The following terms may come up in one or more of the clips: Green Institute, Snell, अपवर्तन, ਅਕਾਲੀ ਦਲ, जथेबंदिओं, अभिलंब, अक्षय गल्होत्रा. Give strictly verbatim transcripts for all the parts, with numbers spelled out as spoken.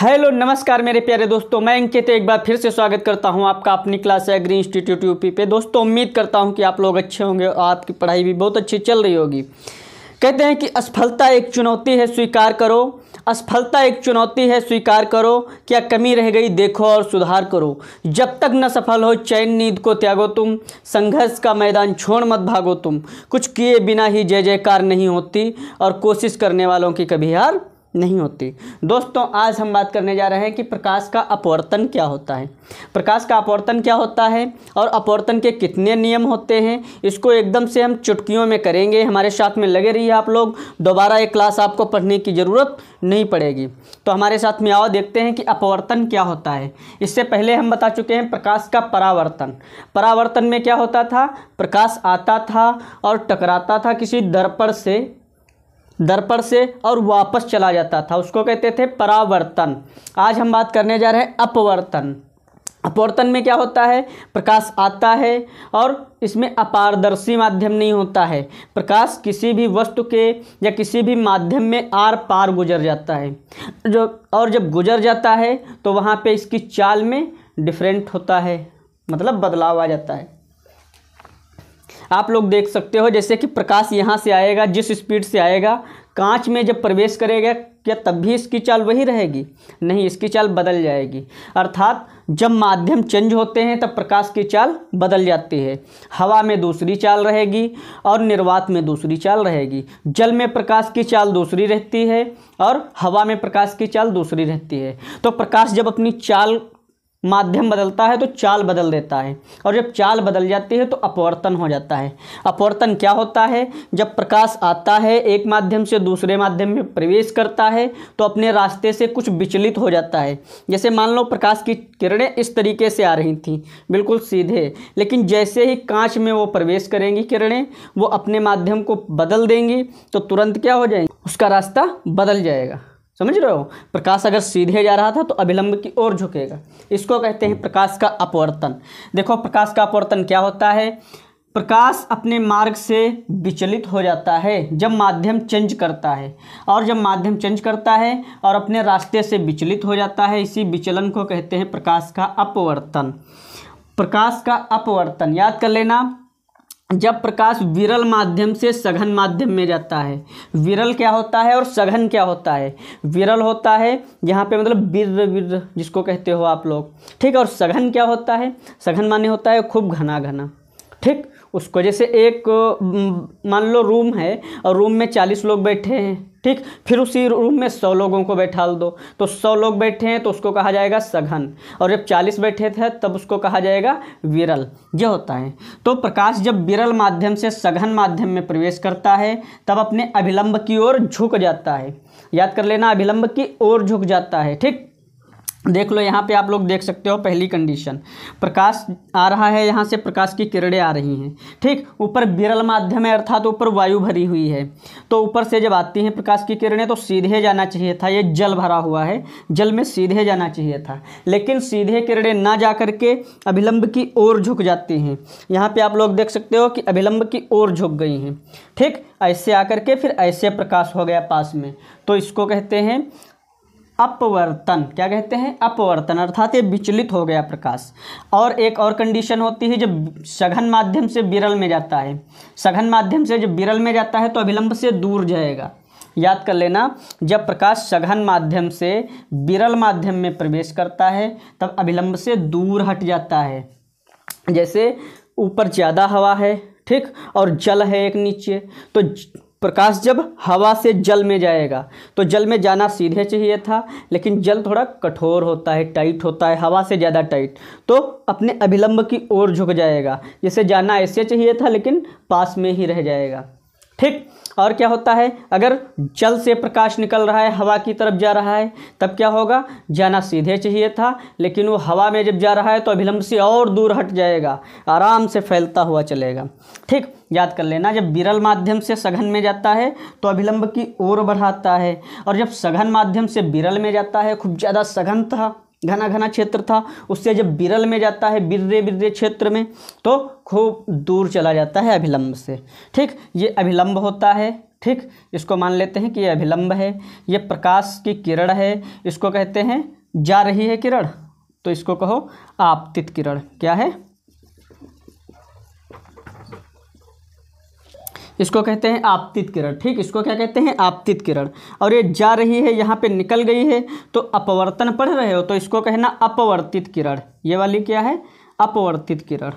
Hello नमस्कार मेरे प्यारे दोस्तों, मैं अंकित एक बार फिर से स्वागत करता हूं आपका अपनी क्लास है ग्रीन इंस्टीट्यूट यूपी पे। दोस्तों उम्मीद करता हूं कि आप लोग अच्छे होंगे और आपकी पढ़ाई भी बहुत अच्छी चल रही होगी। कहते हैं कि असफलता एक चुनौती है, स्वीकार करो। असफलता एक चुनौती है, स्वीकार करो। क्या कमी रह गई देखो और सुधार करो। जब तक न सफल हो चैन नींद को त्यागो तुम। संघर्ष का मैदान छोड़ मत भागो तुम। कुछ किए बिना ही जय जयकार नहीं होती और कोशिश करने वालों की कभी हार नहीं होती। दोस्तों आज हम बात करने जा रहे हैं कि प्रकाश का अपवर्तन क्या होता है, प्रकाश का अपवर्तन क्या होता है और अपवर्तन के कितने नियम होते हैं। इसको एकदम से हम चुटकियों में करेंगे, हमारे साथ में लगे रहिए आप लोग। दोबारा ये क्लास आपको पढ़ने की ज़रूरत नहीं पड़ेगी। तो हमारे साथ में आओ, देखते हैं कि अपवर्तन क्या होता है। इससे पहले हम बता चुके हैं प्रकाश का परावर्तन। परावर्तन में क्या होता था, प्रकाश आता था और टकराता था किसी दर्पण से दर्पण से और वापस चला जाता था, उसको कहते थे परावर्तन। आज हम बात करने जा रहे हैं अपवर्तन। अपवर्तन में क्या होता है, प्रकाश आता है और इसमें अपारदर्शी माध्यम नहीं होता है। प्रकाश किसी भी वस्तु के या किसी भी माध्यम में आर पार गुजर जाता है, जो और जब गुजर जाता है तो वहाँ पे इसकी चाल में डिफरेंट होता है, मतलब बदलाव आ जाता है। आप लोग देख सकते हो जैसे कि प्रकाश यहाँ से आएगा, जिस स्पीड से आएगा कांच में जब प्रवेश करेगा क्या तब भी इसकी चाल वही रहेगी? नहीं, इसकी चाल बदल जाएगी। अर्थात जब माध्यम चेंज होते हैं तब प्रकाश की चाल बदल जाती है। हवा में दूसरी चाल रहेगी और निर्वात में दूसरी चाल रहेगी। जल में प्रकाश की चाल दूसरी रहती है और हवा में प्रकाश की चाल दूसरी रहती है। तो प्रकाश जब अपनी चाल, माध्यम बदलता है तो चाल बदल देता है, और जब चाल बदल जाती है तो अपवर्तन हो जाता है। अपवर्तन क्या होता है, जब प्रकाश आता है एक माध्यम से दूसरे माध्यम में प्रवेश करता है तो अपने रास्ते से कुछ विचलित हो जाता है। जैसे मान लो प्रकाश की किरणें इस तरीके से आ रही थीं, बिल्कुल सीधे, लेकिन जैसे ही कांच में वो प्रवेश करेंगी किरणें, वो अपने माध्यम को बदल देंगी तो तुरंत क्या हो जाएंगी, उसका रास्ता बदल जाएगा। समझ रहे हो, प्रकाश अगर सीधे जा रहा था तो अभिलंब की ओर झुकेगा, इसको कहते हैं प्रकाश का अपवर्तन। देखो प्रकाश का अपवर्तन क्या होता है, प्रकाश अपने मार्ग से विचलित हो जाता है जब माध्यम चेंज करता है, और जब माध्यम चेंज करता है और अपने रास्ते से विचलित हो जाता है, इसी विचलन को कहते हैं प्रकाश का अपवर्तन। प्रकाश का अपवर्तन याद कर लेना, जब प्रकाश विरल माध्यम से सघन माध्यम में जाता है। विरल क्या होता है और सघन क्या होता है? विरल होता है यहाँ पे मतलब विर विर जिसको कहते हो आप लोग, ठीक है, और सघन क्या होता है, सघन माने होता है खूब घना घना, ठीक। उसको जैसे एक मान लो रूम है और रूम में चालीस लोग बैठे हैं, ठीक, फिर उसी रूम में सौ लोगों को बैठा दो तो सौ लोग बैठे हैं तो उसको कहा जाएगा सघन, और जब चालीस बैठे थे तब उसको कहा जाएगा विरल। यह होता है। तो प्रकाश जब विरल माध्यम से सघन माध्यम में प्रवेश करता है तब अपने अभिलंब की ओर झुक जाता है। याद कर लेना, अभिलंब की ओर झुक जाता है, ठीक। देख लो यहाँ पे आप लोग देख सकते हो पहली कंडीशन, प्रकाश आ रहा है यहाँ से, प्रकाश की किरणें आ रही हैं, ठीक, ऊपर विरल माध्यम है अर्थात तो ऊपर वायु भरी हुई है, तो ऊपर से जब आती हैं प्रकाश की किरणें तो सीधे जाना चाहिए था। ये जल भरा हुआ है, जल में सीधे जाना चाहिए था, लेकिन सीधे किरणें ना जा करके अभिलंब की ओर झुक जाती हैं। यहाँ पर आप लोग देख सकते हो कि अभिलंब की ओर झुक गई हैं, ठीक, ऐसे आकर के फिर ऐसे प्रकाश हो गया पास में, तो इसको कहते हैं अपवर्तन। क्या कहते हैं, अपवर्तन, अर्थात ये विचलित हो गया प्रकाश। और एक और कंडीशन होती है जब सघन माध्यम से विरल में जाता है। सघन माध्यम से जब विरल में जाता है तो अभिलंब से दूर जाएगा। याद कर लेना, जब प्रकाश सघन माध्यम से विरल माध्यम में प्रवेश करता है तब अभिलंब से दूर हट जाता है। जैसे ऊपर ज़्यादा हवा है, ठीक, और जल है एक नीचे, तो प्रकाश जब हवा से जल में जाएगा तो जल में जाना सीधे चाहिए था, लेकिन जल थोड़ा कठोर होता है, टाइट होता है, हवा से ज़्यादा टाइट, तो अपने अभिलंब की ओर झुक जाएगा। जैसे जाना ऐसे चाहिए था लेकिन पास में ही रह जाएगा, ठीक। और क्या होता है, अगर जल से प्रकाश निकल रहा है, हवा की तरफ जा रहा है, तब क्या होगा, जाना सीधे चाहिए था लेकिन वो हवा में जब जा रहा है तो अभिलंब से और दूर हट जाएगा, आराम से फैलता हुआ चलेगा, ठीक। याद कर लेना, जब विरल माध्यम से सघन में जाता है तो अभिलंब की ओर बढ़ाता है, और जब सघन माध्यम से विरल में जाता है, खूब ज़्यादा सघन था, घना घना क्षेत्र था, उससे जब विरल में जाता है, बिर्रे बिर्रे क्षेत्र में, तो खूब दूर चला जाता है अभिलंब से, ठीक। ये अभिलंब होता है, ठीक, इसको मान लेते हैं कि ये अभिलंब है, ये प्रकाश की किरण है, इसको कहते हैं जा रही है किरण, तो इसको कहो आपतित किरण। क्या है, इसको कहते हैं आपतित किरण। ठीक, इसको क्या कहते हैं, आपतित किरण। और ये जा रही है, यहाँ पे निकल गई है, तो अपवर्तन पढ़ रहे हो तो इसको कहना अपवर्तित किरण। ये वाली क्या है, अपवर्तित किरण।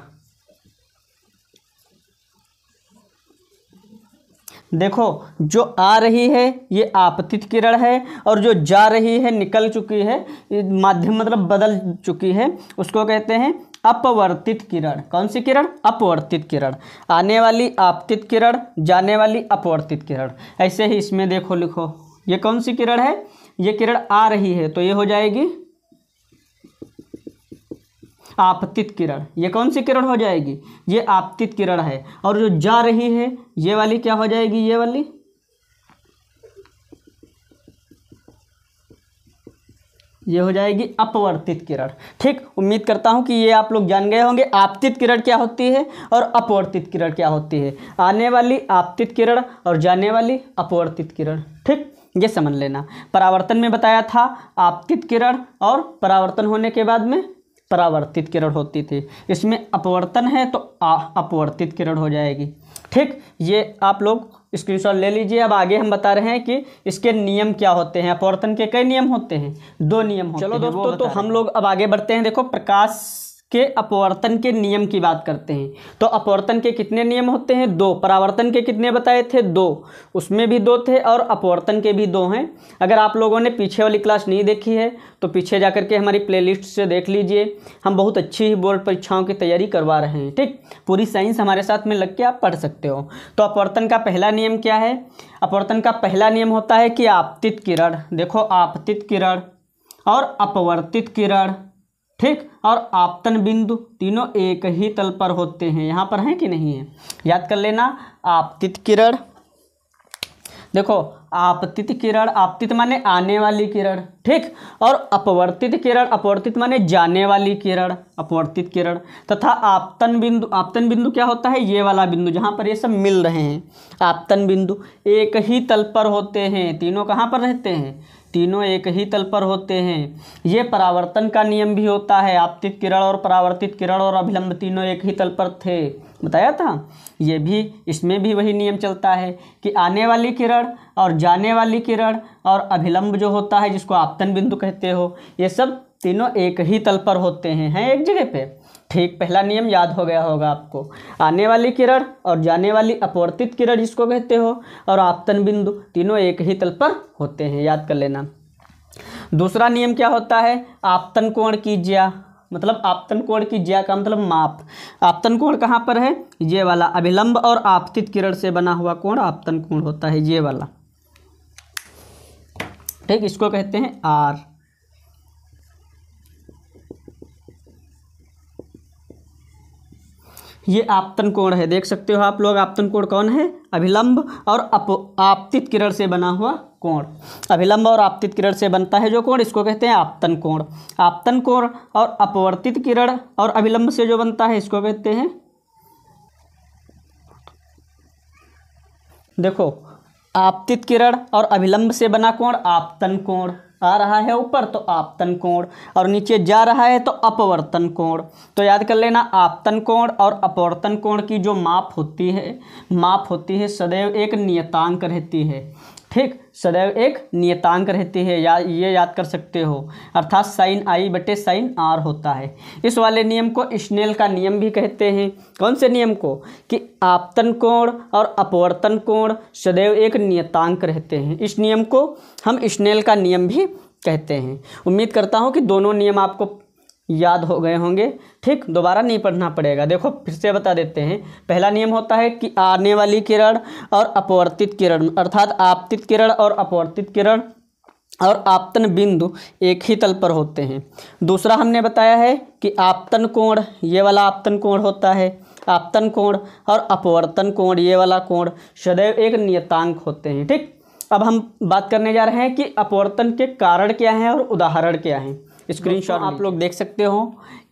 देखो जो आ रही है ये आपतित किरण है, और जो जा रही है निकल चुकी है, माध्यम मतलब बदल चुकी है, उसको कहते हैं अपवर्तित किरण। कौन सी किरण, अपवर्तित किरण। आने वाली आपतित किरण, जाने वाली अपवर्तित किरण। ऐसे ही इसमें देखो लिखो, ये कौन सी किरण है, ये किरण आ रही है तो ये हो जाएगी आपतित किरण। ये कौन सी किरण हो जाएगी, ये आपतित किरण है। और जो जा रही है ये वाली क्या हो जाएगी, ये वाली ये हो जाएगी अपवर्तित किरण। ठीक, उम्मीद करता हूँ कि ये आप लोग जान गए होंगे आपतित किरण क्या होती है और अपवर्तित किरण क्या होती है। आने वाली आपतित किरण और जाने वाली अपवर्तित किरण। ठीक, ये समझ लेना। परावर्तन में बताया था आपतित किरण, और परावर्तन होने के बाद में परावर्तित किरण होती थी। इसमें अपवर्तन है तो अपवर्तित किरण हो जाएगी। ठीक, ये आप लोग स्क्रीनशॉट ले लीजिए। अब आगे हम बता रहे हैं कि इसके नियम क्या होते हैं। अपवर्तन के कई नियम होते हैं, दो नियम होते हैं। चलो दोस्तों, तो हम लोग अब आगे बढ़ते हैं। देखो प्रकाश के अपवर्तन के नियम की बात करते हैं, तो अपवर्तन के कितने नियम होते हैं, दो। परावर्तन के कितने बताए थे, दो, उसमें भी दो थे, और अपवर्तन के भी दो हैं। अगर आप लोगों ने पीछे वाली क्लास नहीं देखी है तो पीछे जा कर के हमारी प्लेलिस्ट से देख लीजिए। हम बहुत अच्छी ही बोर्ड परीक्षाओं की तैयारी करवा रहे हैं। ठीक, पूरी साइंस हमारे साथ में लग के आप पढ़ सकते हो। तो अपवर्तन का पहला नियम क्या है, अपवर्तन का पहला नियम होता है कि आपतित किरण, देखो आपतित किरण और अपवर्तित किरण, ठीक, और आपतन बिंदु तीनों एक ही तल पर होते हैं। यहाँ पर हैं कि नहीं है, याद कर लेना। आपतित किरण, देखो आपतित किरण, आपतित माने आने वाली किरण, ठीक, और अपवर्तित किरण, अपवर्तित माने जाने वाली किरण, अपवर्तित किरण, तथा आपतन बिंदु। आपतन बिंदु क्या होता है, ये वाला बिंदु जहाँ पर ये सब मिल रहे हैं। आपतन बिंदु एक ही तल पर होते हैं, तीनों कहाँ पर रहते हैं, तीनों एक ही तल पर होते हैं। ये परावर्तन का नियम भी होता है, आपतित किरण और परावर्तित किरण और अभिलंब तीनों एक ही तल पर थे, बताया था। ये भी, इसमें भी वही नियम चलता है कि आने वाली किरण और जाने वाली किरण और अभिलंब जो होता है जिसको आपतन बिंदु कहते हो, ये सब तीनों एक ही तल पर होते हैं, हैं एक जगह पे। ठीक, पहला नियम याद हो गया होगा आपको, आने वाली किरण और जाने वाली अपवर्तित किरण जिसको कहते हो, और आपतन बिंदु तीनों एक ही तल पर होते हैं, याद कर लेना। दूसरा नियम क्या होता है, आपतन कोण की ज्या, मतलब आपतन कोण की ज्या का मतलब माप। आपतन कोण कहाँ पर है, ये वाला। अभिलंब और आपतित किरण से बना हुआ कोण आपतन कोण होता है, ये वाला। ठीक, इसको कहते हैं आर। ये आपतन कोण है, देख सकते हो आप लोग। आपतन कोण कौन है, अभिलंब और अप आपतित किरण से बना हुआ कोण। अभिलंब और आपतित किरण से बनता है जो कोण, इसको कहते हैं आपतन कोण। आपतन कोण और अपवर्तित किरण और अभिलंब से जो बनता है, इसको कहते हैं, देखो आपतित किरण और अभिलंब से बना कोण आपतन कोण। आ रहा है ऊपर तो आपतन कोण, और नीचे जा रहा है तो अपवर्तन कोण। तो याद कर लेना, आपतन कोण और अपवर्तन कोण की जो माप होती है, माप होती है सदैव एक नियतांक रहती है। ठीक, सदैव एक नियतांक रहती है, या ये याद कर सकते हो, अर्थात साइन आई बटे साइन आर होता है। इस वाले नियम को स्नेल का नियम भी कहते हैं। कौन से नियम को, कि आपतन कोण और अपवर्तन कोण सदैव एक नियतांक रहते हैं। इस नियम को हम स्नेल का नियम भी कहते हैं। उम्मीद करता हूँ कि दोनों नियम आपको याद हो गए होंगे। ठीक, दोबारा नहीं पढ़ना पड़ेगा। देखो फिर से बता देते हैं, पहला नियम होता है कि आने वाली किरण और अपवर्तित किरण, अर्थात आपतित किरण और अपवर्तित किरण और आपतन बिंदु एक ही तल पर होते हैं। दूसरा हमने बताया है कि आपतन कोण, ये वाला आपतन कोण होता है। आपतन कोण और अपवर्तन कोण, ये वाला कोण सदैव एक नियतांक होते हैं। ठीक, अब हम बात करने जा रहे हैं कि अपवर्तन के कारण क्या हैं और उदाहरण क्या हैं। स्क्रीनशॉट आप लोग देख सकते हो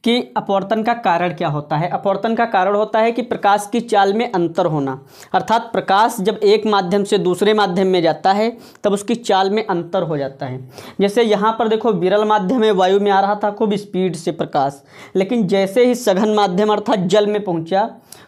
कि अपवर्तन का कारण क्या होता है। अपवर्तन का कारण होता है कि प्रकाश की चाल में अंतर होना, अर्थात प्रकाश जब एक माध्यम से दूसरे माध्यम में जाता है तब उसकी चाल में अंतर हो जाता है। जैसे यहाँ पर देखो विरल माध्यम में वायु में आ रहा था खूब स्पीड से प्रकाश, लेकिन जैसे ही सघन माध्यम अर्थात जल में पहुँचा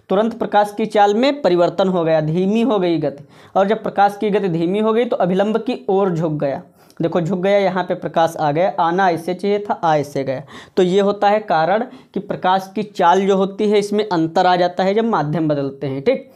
तुरंत प्रकाश की चाल में परिवर्तन हो गया, धीमी हो गई गति। और जब प्रकाश की गति धीमी हो गई तो अभिलंब की ओर झुक गया, देखो झुक गया, यहाँ पे प्रकाश आ गया, आना ऐसे चाहिए था, आ ऐसे गया। तो ये होता है कारण कि प्रकाश की चाल जो होती है इसमें अंतर आ जाता है जब माध्यम बदलते हैं। ठीक,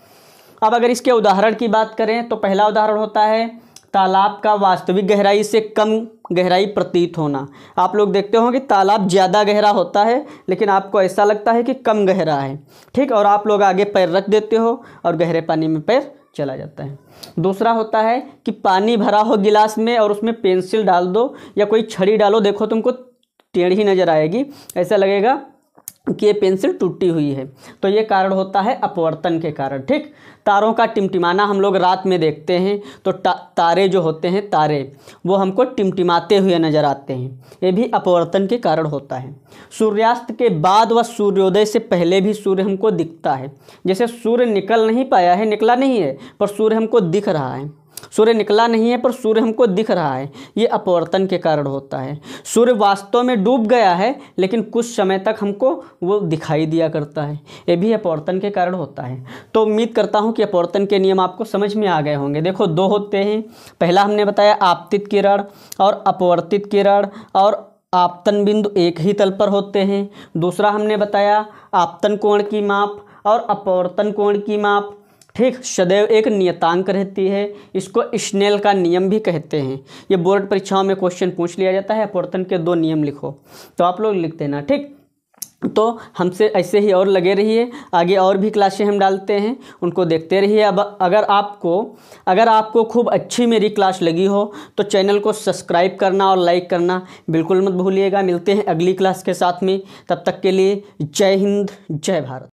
अब अगर इसके उदाहरण की बात करें तो पहला उदाहरण होता है तालाब का वास्तविक गहराई से कम गहराई प्रतीत होना। आप लोग देखते होंगे तालाब ज़्यादा गहरा होता है लेकिन आपको ऐसा लगता है कि कम गहरा है, ठीक, और आप लोग आगे पैर रख देते हो और गहरे पानी में पैर चला जाता है। दूसरा होता है कि पानी भरा हो गिलास में और उसमें पेंसिल डाल दो या कोई छड़ी डालो, देखो तुमको टेढ़ी नज़र आएगी, ऐसा लगेगा कि ये पेंसिल टूटी हुई है। तो ये कारण होता है अपवर्तन के कारण। ठीक, तारों का टिमटिमाना हम लोग रात में देखते हैं तो ता, तारे जो होते हैं तारे वो हमको टिमटिमाते हुए नज़र आते हैं, ये भी अपवर्तन के कारण होता है। सूर्यास्त के बाद व सूर्योदय से पहले भी सूर्य हमको दिखता है, जैसे सूर्य निकल नहीं पाया है, निकला नहीं है, पर सूर्य हमको दिख रहा है, सूर्य निकला नहीं है पर सूर्य हमको दिख रहा है, ये अपवर्तन के कारण होता है। सूर्य वास्तव में डूब गया है लेकिन कुछ समय तक हमको वो दिखाई दिया करता है, ये भी अपवर्तन के कारण होता है। तो उम्मीद करता हूँ कि अपवर्तन के नियम आपको समझ में आ गए होंगे। देखो दो होते हैं, पहला हमने बताया आपतित किरण और अपवर्तित किरण, और आपतन बिंदु एक ही तल पर होते हैं। दूसरा हमने बताया आपतन कोण की माप और अपवर्तन कोण की माप, ठीक, सदैव एक नियतांक रहती है, इसको स्नेल का नियम भी कहते हैं। ये बोर्ड परीक्षाओं में क्वेश्चन पूछ लिया जाता है, अपवर्तन के दो नियम लिखो, तो आप लोग लिख देना। ठीक, तो हमसे ऐसे ही और लगे रहिए, आगे और भी क्लासें हम डालते हैं, उनको देखते रहिए। अब अगर आपको अगर आपको खूब अच्छी मेरी क्लास लगी हो तो चैनल को सब्सक्राइब करना और लाइक करना बिल्कुल मत भूलिएगा। मिलते हैं अगली क्लास के साथ में, तब तक के लिए जय हिंद, जय भारत।